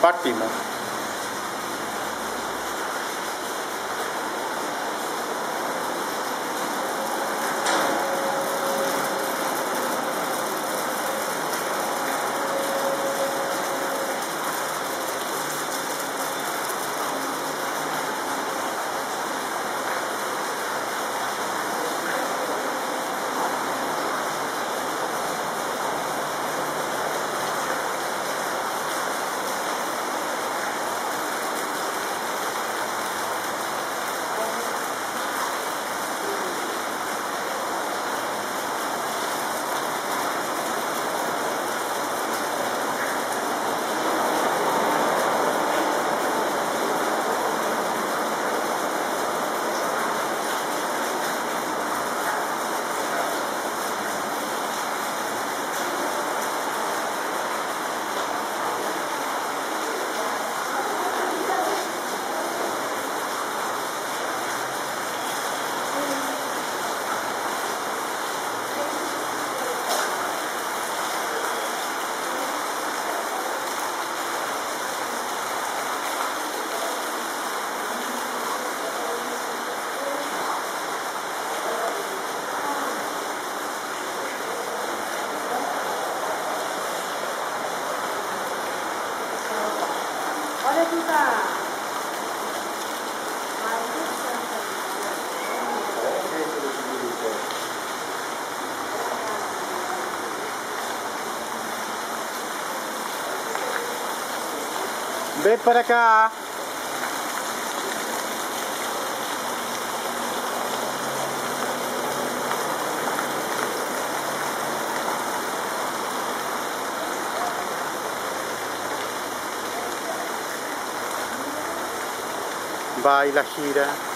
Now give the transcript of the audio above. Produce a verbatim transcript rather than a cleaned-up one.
Fátima. Ve para acá. Baila, gira.